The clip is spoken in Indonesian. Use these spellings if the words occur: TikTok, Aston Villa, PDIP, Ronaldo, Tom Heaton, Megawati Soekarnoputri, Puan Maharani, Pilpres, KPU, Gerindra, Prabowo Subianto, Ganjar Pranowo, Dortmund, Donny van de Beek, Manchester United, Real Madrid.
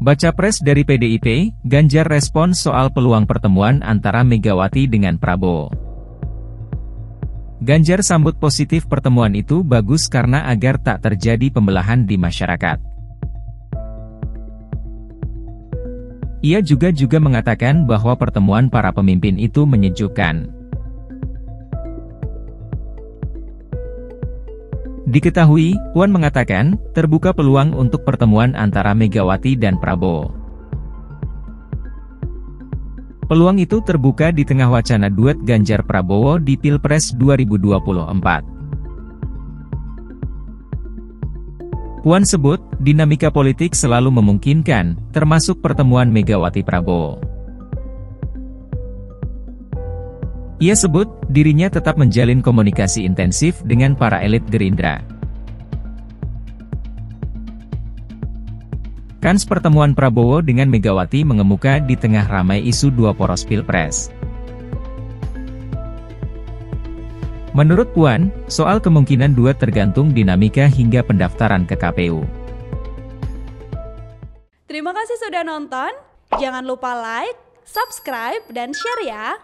Baca pres dari PDIP, Ganjar respon soal peluang pertemuan antara Megawati dengan Prabowo. Ganjar sambut positif pertemuan itu bagus karena agar tak terjadi pembelahan di masyarakat. Ia juga mengatakan bahwa pertemuan para pemimpin itu menyejukkan. Diketahui, Puan mengatakan, terbuka peluang untuk pertemuan antara Megawati dan Prabowo. Peluang itu terbuka di tengah wacana duet Ganjar Prabowo di Pilpres 2024. Puan sebut, dinamika politik selalu memungkinkan, termasuk pertemuan Megawati-Prabowo. Ia sebut, dirinya tetap menjalin komunikasi intensif dengan para elit Gerindra. Kans pertemuan Prabowo dengan Megawati mengemuka di tengah ramai isu dua poros Pilpres. Menurut Puan, soal kemungkinan duet tergantung dinamika hingga pendaftaran ke KPU. Terima kasih sudah nonton, jangan lupa like, subscribe, dan share ya!